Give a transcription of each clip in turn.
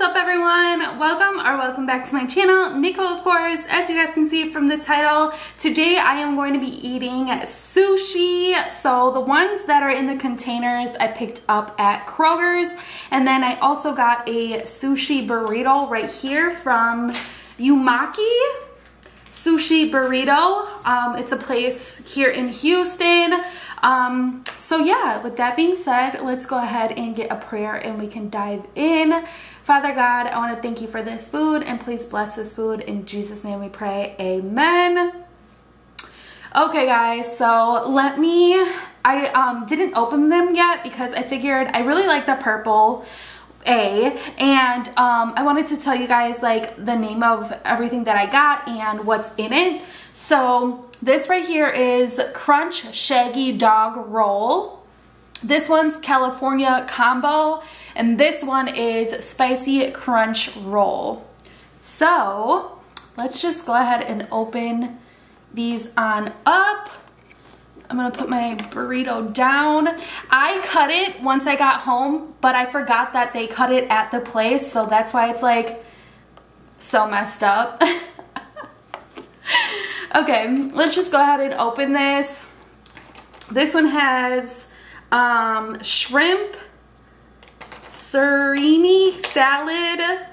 What's up, everyone? Welcome back to my channel. Nicole, of course. As you guys can see from the title, today I am going to be eating sushi. So the ones that are in the containers I picked up at Kroger's, and then I also got a sushi burrito right here from Yumaki. Sushi burrito. It's a place here in Houston. So yeah, with that being said, let's go ahead and get a prayer and we can dive in. Father God, I want to thank you for this food, and please bless this food. In Jesus' name we pray. Amen. Okay guys, so I didn't open them yet because I figured I really like the purple. I wanted to tell you guys like the name of everything that I got and what's in it. So this right here is Crunch Shaggy Dog Roll. This one's California Combo, and this one is Spicy Crunch Roll. So let's just go ahead and open these on up. I'm gonna put my burrito down. I cut it once I got home, but I forgot that they cut it at the place, so that's why it's like so messed up. Okay, let's just go ahead and open this. This one has shrimp, surimi, salad.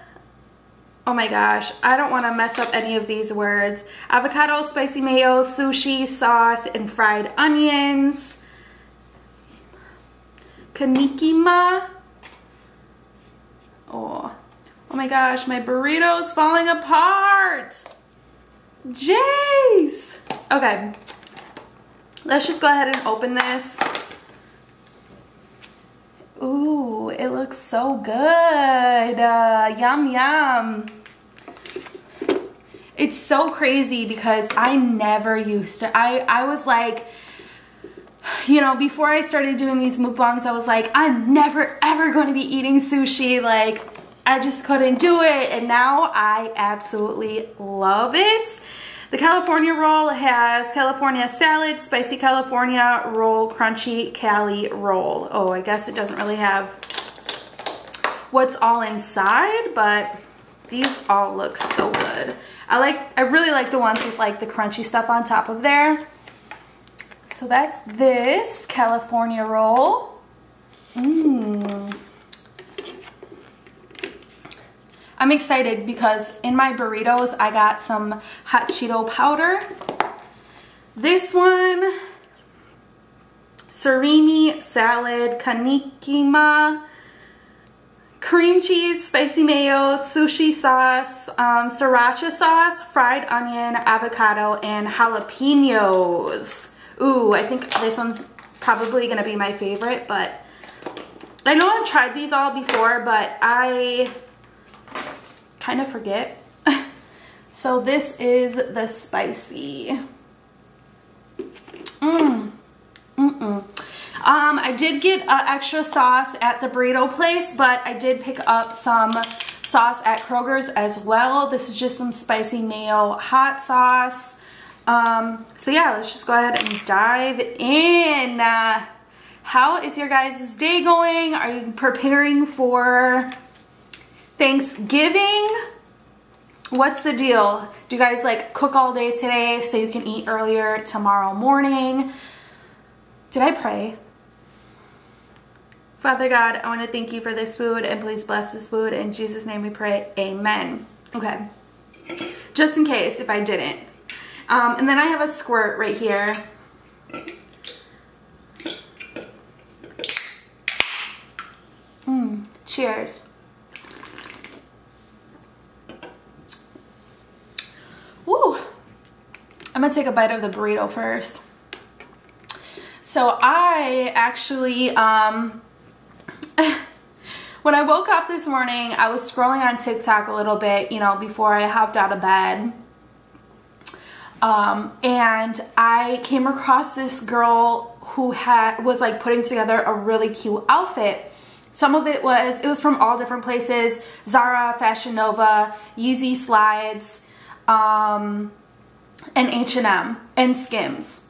Oh my gosh, I don't want to mess up any of these words. Avocado, spicy mayo, sushi, sauce, and fried onions. Kanikima. Oh my gosh, my burrito's falling apart. Jeez. Okay, let's just go ahead and open this. Ooh, it looks so good. Yum, yum. It's so crazy because I never used to. I was like, you know, before I started doing these mukbangs, I was like, I'm never ever going to be eating sushi. Like, I just couldn't do it. And now I absolutely love it. The California roll has California salad, spicy California roll, crunchy Cali roll. Oh, I guess it doesn't really have what's all inside, but these all look so good. I really like the ones with like the crunchy stuff on top of there. So that's this California roll. I'm excited because in my burritos, I got some hot Cheeto powder. This one, surimi, salad, kanikima, cream cheese, spicy mayo, sushi sauce, sriracha sauce, fried onion, avocado, and jalapenos. Ooh, I think this one's probably gonna be my favorite, but I know I've tried these all before, but I kind of forget. So this is the spicy. I did get extra sauce at the burrito place, but I did pick up some sauce at Kroger's as well. This is just some spicy mayo hot sauce. So yeah, let's just go ahead and dive in. How is your guys' day going? Are you preparing for Thanksgiving? What's the deal? Do you guys like cook all day today so you can eat earlier tomorrow morning? Did I pray? Father God, I want to thank you for this food, and please bless this food. In Jesus' name we pray. Amen. Okay, just in case if I didn't. And then I have a squirt right here. Cheers. Woo! I'm gonna take a bite of the burrito first. So I actually, when I woke up this morning, I was scrolling on TikTok a little bit, you know, before I hopped out of bed. And I came across this girl who was like putting together a really cute outfit. Some of it was from all different places: Zara, Fashion Nova, Yeezy Slides, and H&M, and Skims.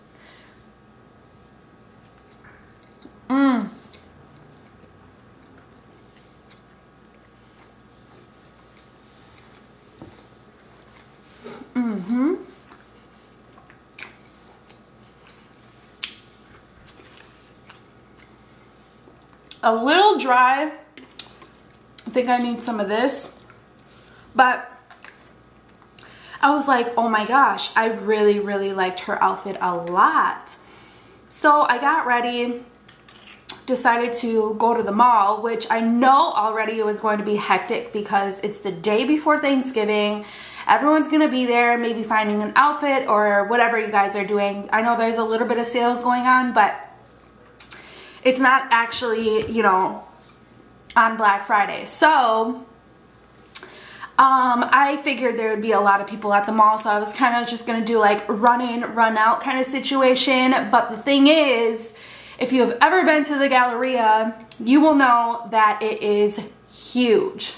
a little dry. I think I need some of this. But I was like, oh my gosh, I really, really liked her outfit a lot. So I got ready, decided to go to the mall, which I know already it was going to be hectic because it's the day before Thanksgiving. Everyone's gonna be there, maybe finding an outfit or whatever you guys are doing. I know there's a little bit of sales going on, but it's not actually, you know, on Black Friday. So I figured there would be a lot of people at the mall, so I was kind of just going to do like run in, run out kind of situation. But the thing is, if you have ever been to the Galleria, you will know that it is huge.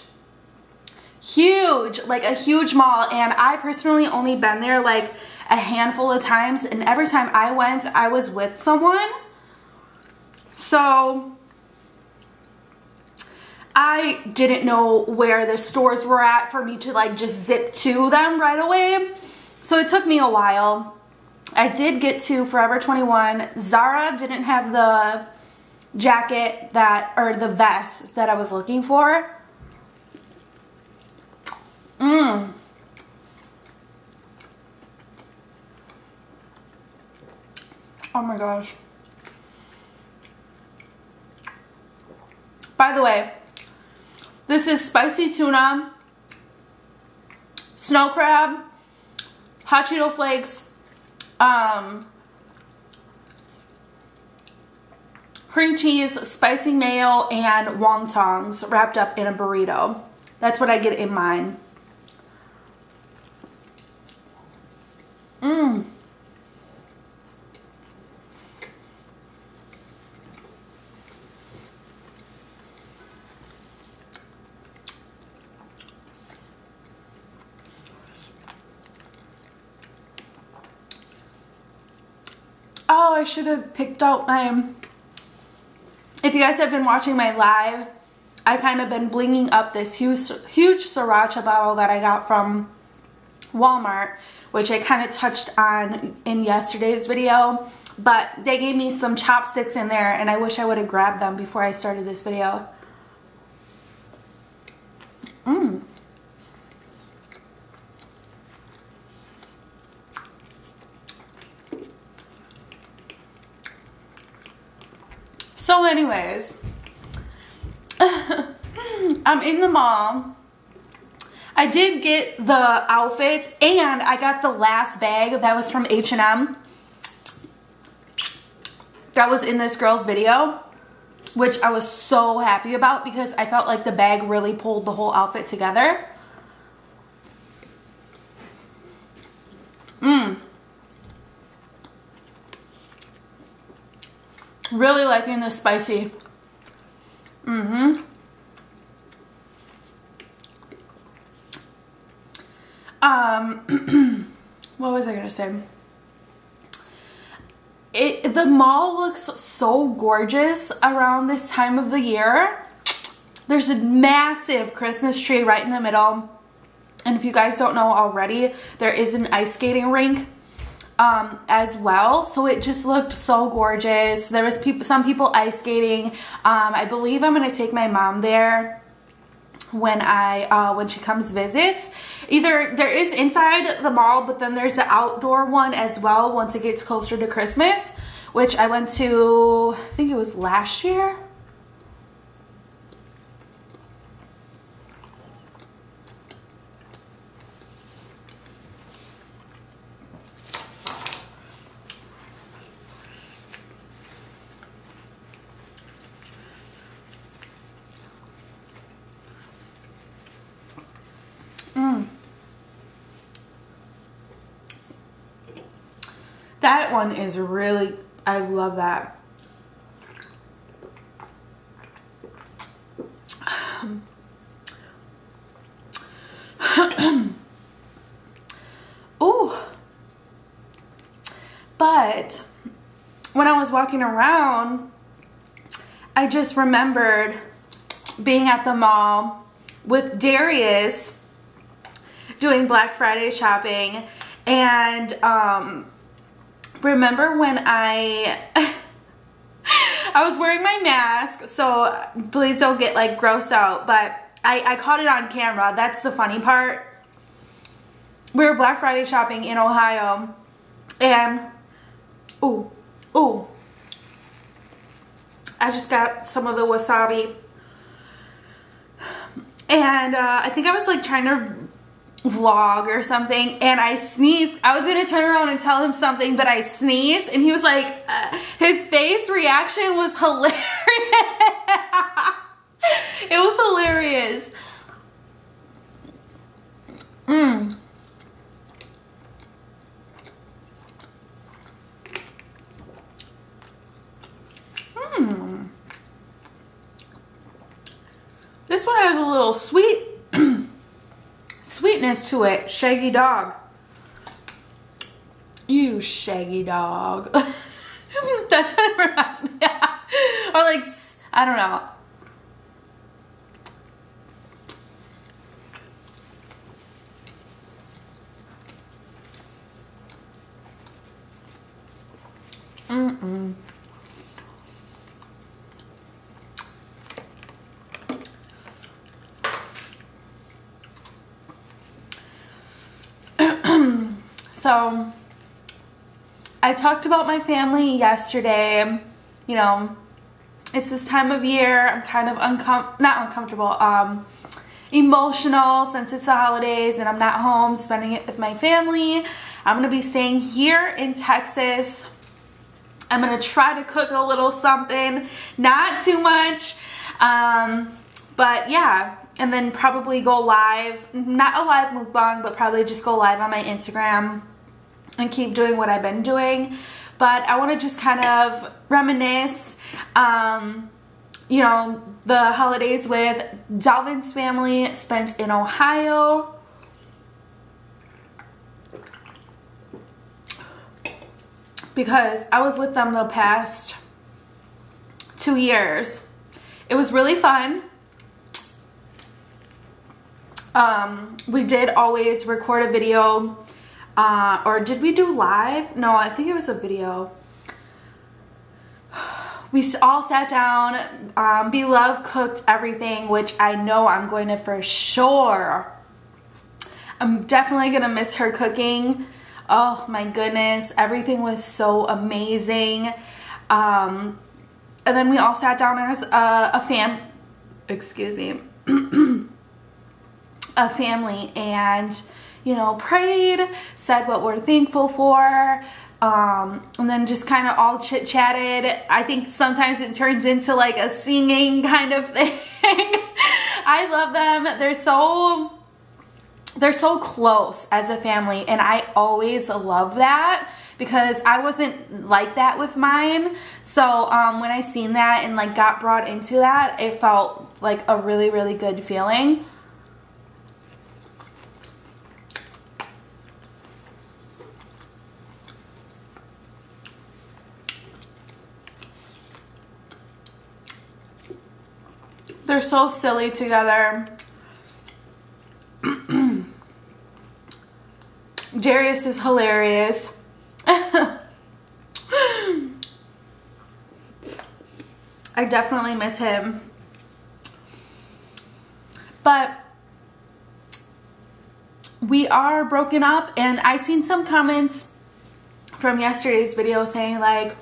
Huge, like a huge mall. And I personally only been there like a handful of times, and every time I went, I was with someone. So I didn't know where the stores were at for me to like just zip to them right away. So it took me a while. I did get to Forever 21. Zara didn't have the jacket that, or the vest that I was looking for. Oh my gosh. By the way, this is spicy tuna, snow crab, hot Cheeto flakes, cream cheese, spicy mayo, and wontons wrapped up in a burrito. That's what I get in mine. Oh, I should have picked out my, if you guys have been watching my live, I kind of been blinging up this huge sriracha bottle that I got from Walmart, which I kind of touched on in yesterday's video, but they gave me some chopsticks in there and I wish I would have grabbed them before I started this video. So anyways, I'm in the mall. I did get the outfit and I got the last bag that was from H&M that was in this girl's video, which I was so happy about because I felt like the bag really pulled the whole outfit together. Really liking this spicy. What was I gonna say? The mall looks so gorgeous around this time of the year. There's a massive Christmas tree right in the middle. And if you guys don't know already, there is an ice skating rink as well, so it just looked so gorgeous. There was some people ice skating. I believe I'm gonna take my mom there when she comes visits. Either there is inside the mall, but then there's the outdoor one as well once it gets closer to Christmas, which I went to, I think it was last year. That one is really, I love that. Ooh. But when I was walking around, I just remembered being at the mall with Darius doing Black Friday shopping, and remember when I I was wearing my mask, so please don't get like gross out, but I caught it on camera. That's the funny part. We were Black Friday shopping in Ohio, and ooh, I just got some of the wasabi, and I think I was like trying to vlog or something, and I sneezed. I was gonna turn around and tell him something, but I sneezed, and he was like, his face reaction was hilarious. It was hilarious. This one has a little sweetness to it. Shaggy dog. You shaggy dog. That's what it reminds me of. Or like, I don't know. So, I talked about my family yesterday. You know, it's this time of year. I'm kind of emotional since it's the holidays and I'm not home spending it with my family. I'm going to be staying here in Texas. I'm going to try to cook a little something. Not too much. But yeah. And then probably go live, not a live mukbang, but probably just go live on my Instagram and keep doing what I've been doing. But I want to just kind of reminisce, you know, the holidays with Dalvin's family spent in Ohio. Because I was with them the past 2 years. It was really fun. We did always record a video, or did we do live? No, I think it was a video. We all sat down, Beloved cooked everything, which I know I'm going to for sure. I'm definitely going to miss her cooking. Oh my goodness. Everything was so amazing. And then we all sat down as a fam, excuse me. A family, and you know, prayed, said what we're thankful for, and then just kind of all chit chatted. I think sometimes it turns into like a singing kind of thing. I love them. They're so close as a family, and I always love that because I wasn't like that with mine. So when I seen that and like got brought into that, it felt like a really, really good feeling. They're so silly together. Darius is hilarious. I definitely miss him. But we are broken up, and I seen some comments from yesterday's video saying like,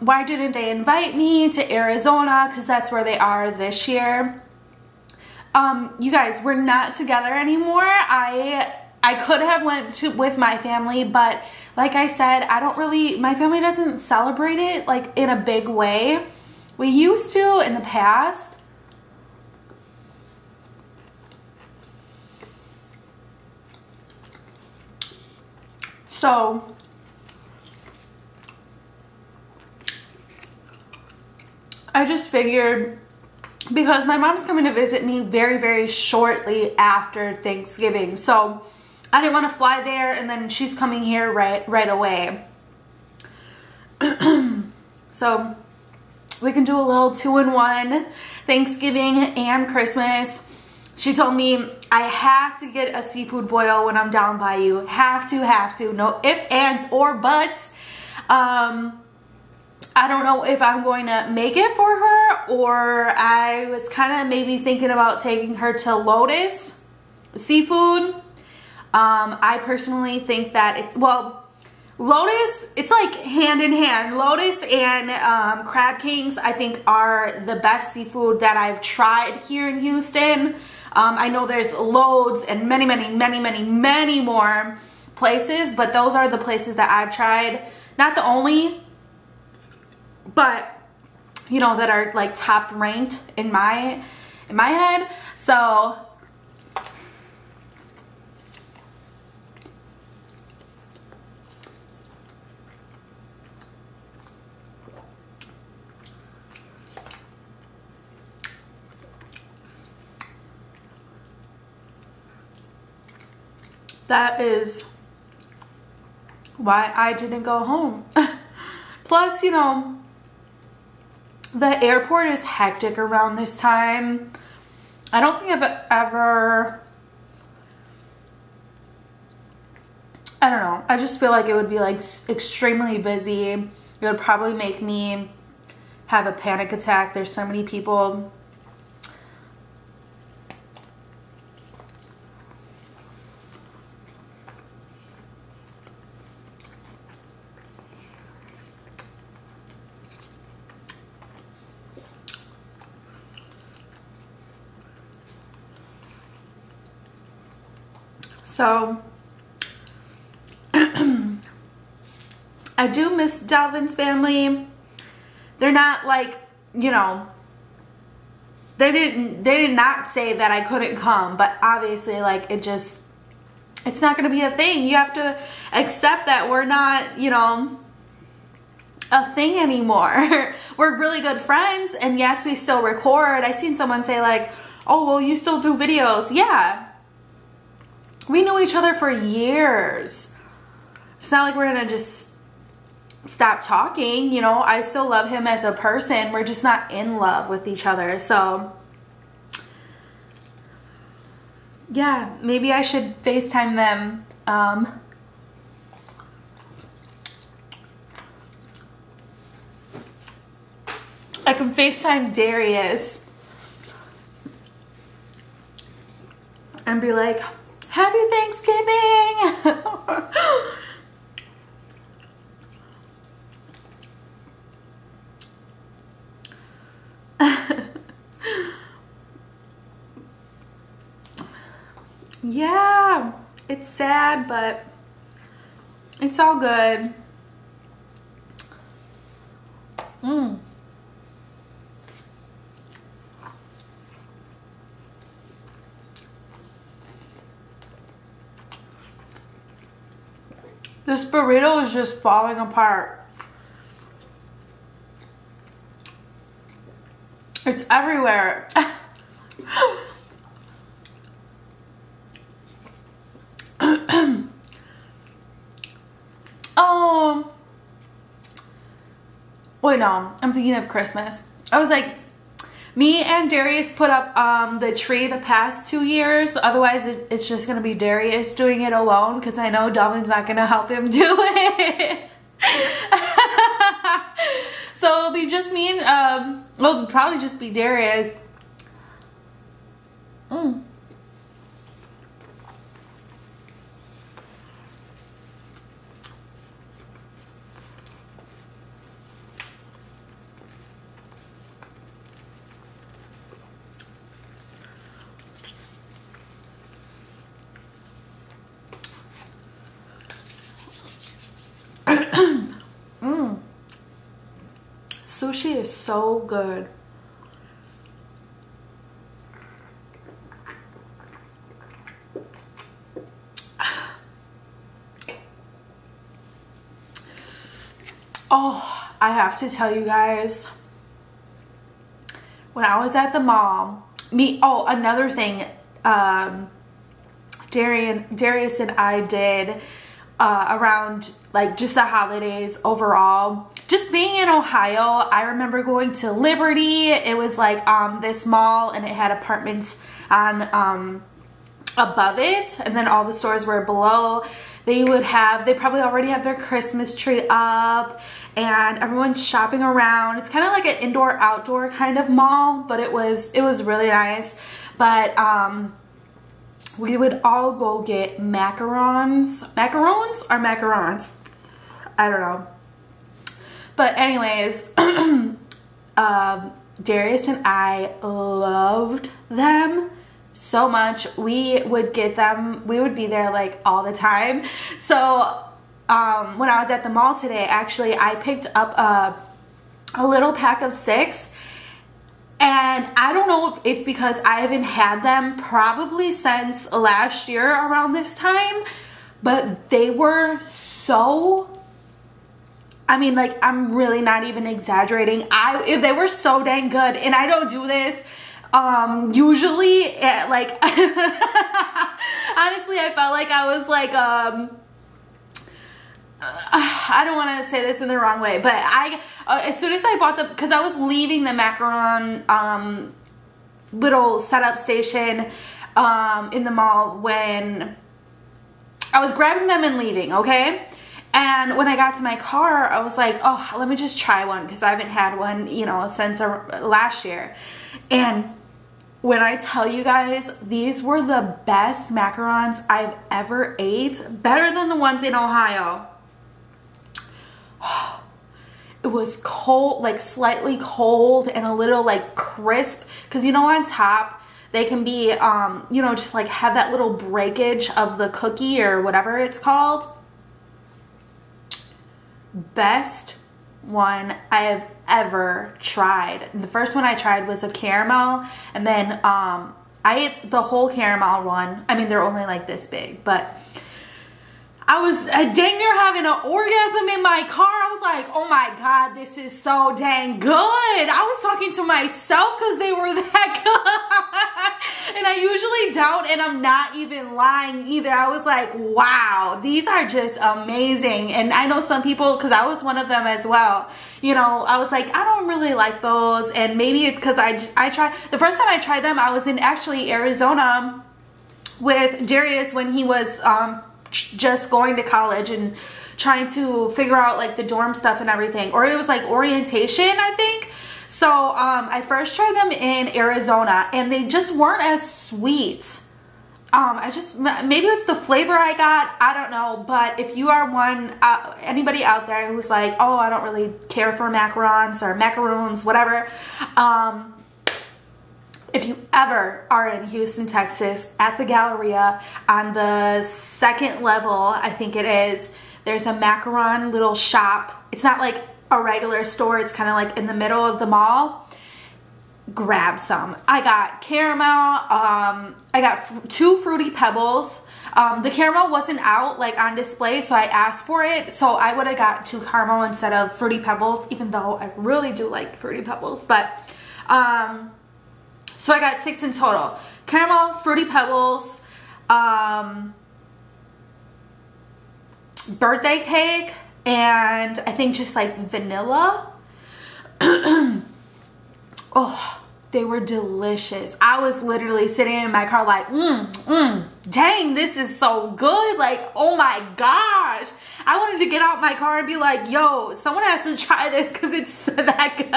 why didn't they invite me to Arizona? Because that's where they are this year. You guys, we're not together anymore. I could have went to with my family, but like I said, I don't really, my family doesn't celebrate it like in a big way. We used to in the past. So I just figured, because my mom's coming to visit me very, very shortly after Thanksgiving. So I didn't want to fly there, and then she's coming here right away. So we can do a little 2-in-1, Thanksgiving and Christmas. She told me I have to get a seafood boil when I'm down by you. Have to, no ifs, ands, or buts. I don't know if I'm going to make it for her, or I was kind of maybe thinking about taking her to Lotus Seafood. I personally think that it's, well, Lotus, it's like hand in hand. Lotus and Crab Kings, I think, are the best seafood that I've tried here in Houston. I know there's loads and many more places, but those are the places that I've tried. Not the only, but you know, that are like top ranked in my head. So that is why I didn't go home. Plus, you know, the airport is hectic around this time. I don't think I've ever, I don't know. I just feel like it would be like extremely busy. It would probably make me have a panic attack. There's so many people. So, I do miss Dalvin's family. They're not like, you know, they did not say that I couldn't come, but obviously like it just, it's not going to be a thing. You have to accept that we're not, you know, a thing anymore. We're really good friends, and yes, we still record. I seen someone say like, oh, well, you still do videos. Yeah. We know each other for years. It's not like we're gonna just stop talking, you know. I still love him as a person. We're just not in love with each other. So yeah, maybe I should FaceTime them. I can FaceTime Darius and be like, Happy Thanksgiving! Yeah, it's sad, but it's all good. This burrito is just falling apart. It's everywhere. Oh. Wait, no. I'm thinking of Christmas. I was like, me and Darius put up the tree the past 2 years. Otherwise, it's just going to be Darius doing it alone, because I know Dalvin's not going to help him do it. So it'll be just me and, it'll probably just be Darius. Sushi is so good. Oh, I have to tell you guys, when I was at the mall, another thing Darius and I did around like just the holidays overall, just being in Ohio, I remember going to Liberty. It was like this mall, and it had apartments on above it, and then all the stores were below. They probably already have their Christmas tree up and everyone's shopping around. It's kind of like an indoor-outdoor kind of mall, but it was really nice. But we would all go get macarons. I don't know. But anyways, Darius and I loved them so much. We would get them. We would be there like all the time. So when I was at the mall today, actually, I picked up a little pack of 6. And I don't know if it's because I haven't had them probably since last year around this time, but they were so, I mean, like, I'm really not even exaggerating. They were so dang good. And I don't do this usually, like, honestly, I felt like I was like, I don't want to say this in the wrong way, but as soon as I bought them, because I was leaving the macaron little setup station in the mall when I was grabbing them and leaving, okay? And when I got to my car, I was like, oh, let me just try one because I haven't had one, you know, since last year. And when I tell you guys, these were the best macarons I've ever ate, better than the ones in Ohio. It was cold, like slightly cold and a little like crisp, because you know on top they can be, you know, just like have that little breakage of the cookie or whatever it's called. Best one I have ever tried. The first one I tried was a caramel, and then I ate the whole caramel one. I mean, they're only like this big, but I was dang near having an orgasm in my car. I was like, oh my god, this is so dang good. I was talking to myself because they were that good. And I usually don't, and I'm not even lying either. I was like, wow, these are just amazing. And I know some people, because I was one of them as well, you know, I was like, I don't really like those. And maybe it's because I tried, the first time I tried them, I was in actually Arizona with Darius when he was just going to college and trying to figure out like the dorm stuff and everything, or it was like orientation, I think. So I first tried them in Arizona and they just weren't as sweet. I just, maybe it's the flavor I got, I don't know. But if you are one, anybody out there who's like, oh, I don't really care for macarons or macaroons, whatever, if you ever are in Houston, Texas, at the Galleria on the second level, I think it is, there's a macaron little shop. It's not like a regular store. It's kind of like in the middle of the mall. Grab some. I got caramel. I got 2 Fruity Pebbles. The caramel wasn't out like on display, so I asked for it. So I would have got 2 caramel instead of Fruity Pebbles, even though I really do like Fruity Pebbles. But, so I got 6 in total. Caramel, Fruity Pebbles, birthday cake, and I think just like vanilla. Oh, they were delicious. I was literally sitting in my car like, dang, this is so good. Like, oh my gosh. I wanted to get out my car and be like, yo, someone has to try this because it's that good.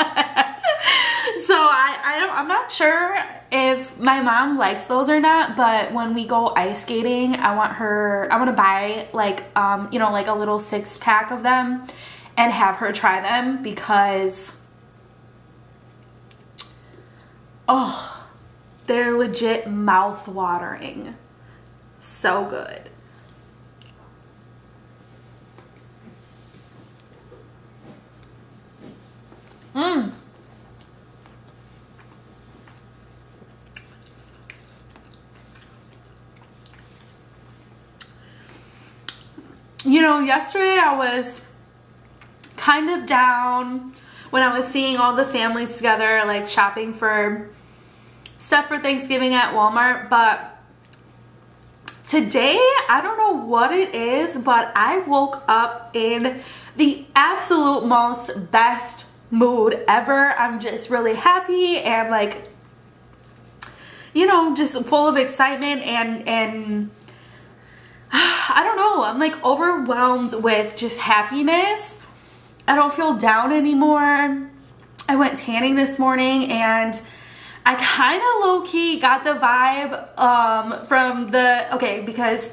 So I'm not sure if my mom likes those or not, but when we go ice skating, I want to buy like, you know, like a little 6-pack of them and have her try them because, oh, they're legit mouth-watering. So good. You know, yesterday I was kind of down when I was seeing all the families together, like shopping for stuff for Thanksgiving at Walmart, but today, I don't know what it is, but I woke up in the absolute most best mood ever. I'm just really happy and like, you know, just full of excitement and I don't know, I'm like overwhelmed with just happiness. I don't feel down anymore. I went tanning this morning and I kind of low-key got the vibe from the, because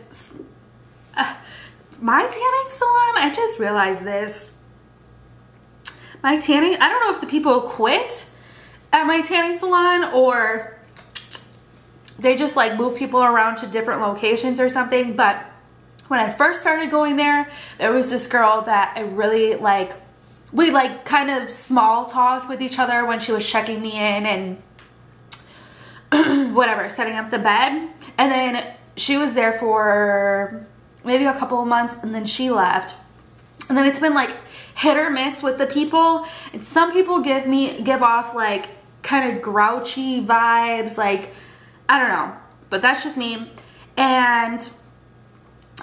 my tanning salon, I just realized this. My tanning, I don't know if the people quit at my tanning salon or they just like move people around to different locations or something, but when I first started going there, there was this girl that I really like, we like kind of small talked with each other when she was checking me in and whatever, setting up the bed. And then she was there for maybe a couple of months and then she left. And then it's been like hit or miss with the people. And some people give off like kind of grouchy vibes, like I don't know, but that's just me. And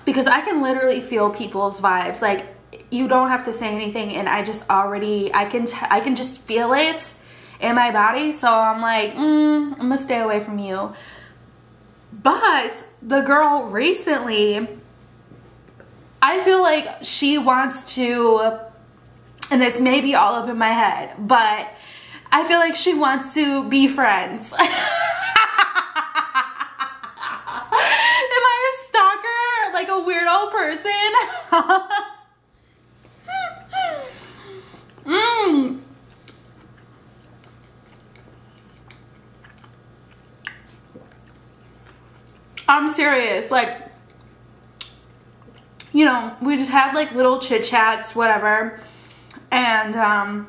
because I can literally feel people's vibes, like you don't have to say anything and I just already, I can just feel it in my body. So I'm like, I'm gonna stay away from you. But the girl recently, I feel like she wants to, and this may be all up in my head, but I feel like she wants to be friends. Am I a stalker? Like a weirdo person? I'm serious, like, you know, we just had like little chit chats, whatever, and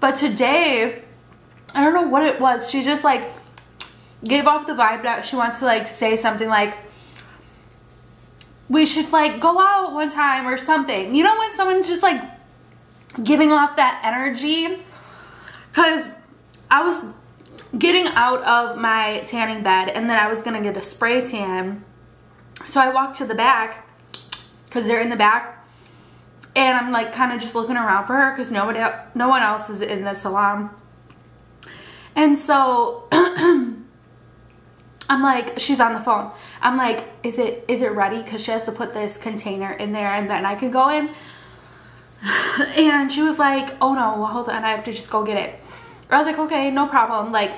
but today, I don't know what it was, she just like gave off the vibe that she wants to like say something like, we should like go out one time or something, you know, when someone's just like giving off that energy. Because I was getting out of my tanning bed and then I was gonna get a spray tan, so I walked to the back because they're in the back, and I'm like kind of just looking around for her because no one else is in the salon. And so I'm like, she's on the phone, I'm like, is it ready, because she has to put this container in there and then I can go in. And she was like, oh no, hold on, I have to just go get it. I was like, okay, no problem, like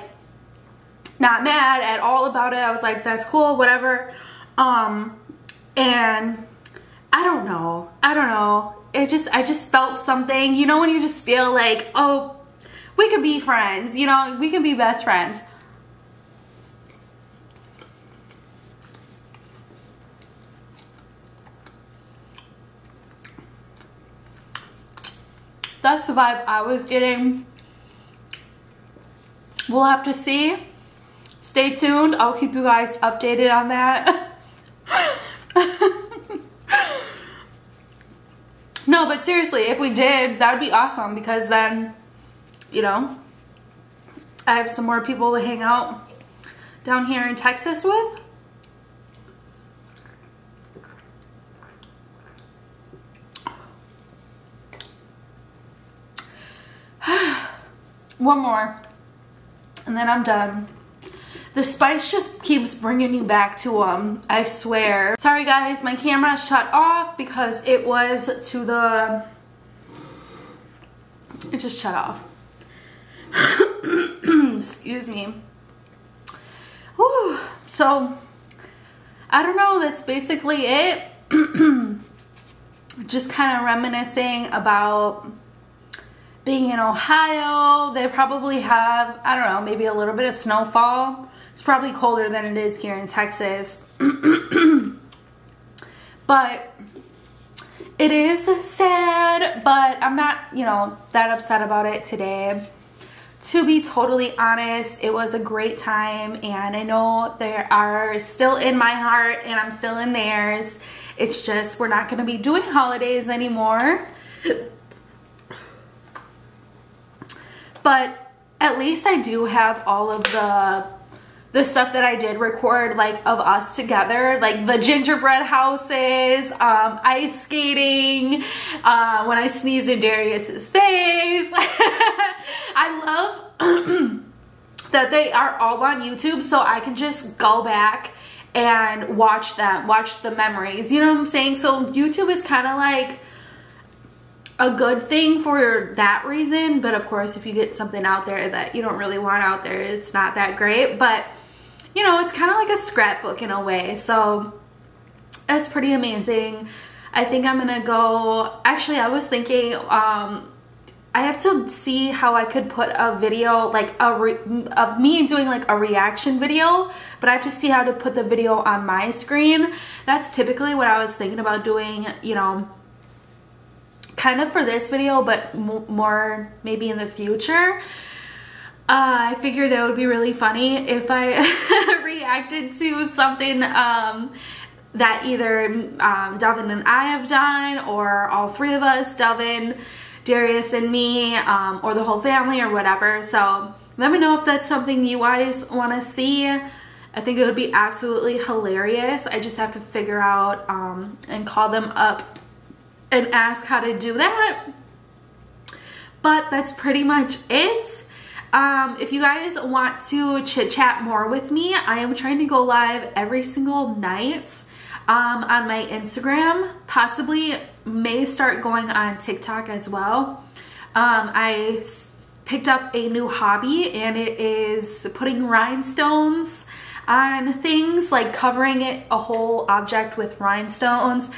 not mad at all about it. I was like, that's cool, whatever. And I don't know, I just felt something, you know, when you just feel like, oh, we could be friends, you know, we can be best friends. That's the vibe I was getting. We'll have to see. Stay tuned. I'll keep you guys updated on that. No, but seriously, if we did, that would be awesome, because then, you know, I have some more people to hang out down here in Texas with. One more and then I'm done. The spice just keeps bringing you back to them, I swear. Sorry guys, my camera shut off because it was to the... It just shut off. Excuse me. Whew. So, I don't know, that's basically it. Just kind of reminiscing about being in Ohio. They probably have, I don't know, maybe a little bit of snowfall. It's probably colder than it is here in Texas. But it is sad, but I'm not, you know, that upset about it today. To be totally honest, it was a great time, and I know they are still in my heart and I'm still in theirs. It's just we're not going to be doing holidays anymore. But at least I do have all of the stuff that I did record, like of us together, like the gingerbread houses, ice skating, when I sneezed in Darius's face. I love that they are all on YouTube, so I can just go back and watch them, watch the memories, you know what I'm saying? So YouTube is kind of like a good thing for that reason, but of course if you get something out there that you don't really want out there, it's not that great. But you know, it's kind of like a scrapbook in a way, so that's pretty amazing. I think I'm gonna go, actually I was thinking I have to see how I could put a video like of me doing like a reaction video, but I have to see how to put the video on my screen. That's typically what I was thinking about doing, you know, kind of for this video, but more maybe in the future. I figured that would be really funny if I reacted to something that either Devin and I have done, or all three of us, Devin, Darius, and me, or the whole family or whatever. So let me know if that's something you guys want to see. I think it would be absolutely hilarious. I just have to figure out and call them up and ask how to do that. But that's pretty much it. If you guys want to chit chat more with me, I am trying to go live every single night on my Instagram. Possibly may start going on TikTok as well. I picked up a new hobby, and it is putting rhinestones on things, like covering it, a whole object with rhinestones.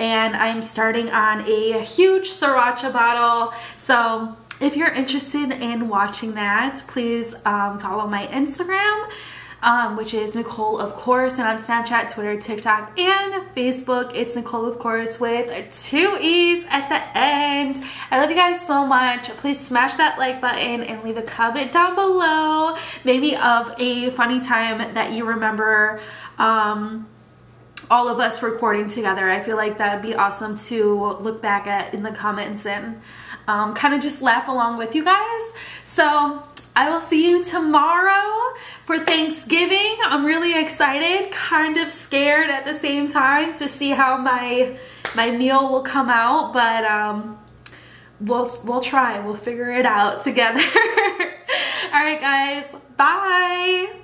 And I'm starting on a huge sriracha bottle. So if you're interested in watching that, please follow my Instagram, which is Nicole of course, and on Snapchat, Twitter, TikTok, and Facebook, it's Nicole of course with 2 E's at the end. I love you guys so much. Please smash that like button and leave a comment down below, maybe of a funny time that you remember, all of us recording together. I feel like that would be awesome to look back at in the comments, and kind of just laugh along with you guys. So I will see you tomorrow for Thanksgiving. I'm really excited, kind of scared at the same time to see how my meal will come out, but we'll try. We'll figure it out together. All right, guys. Bye.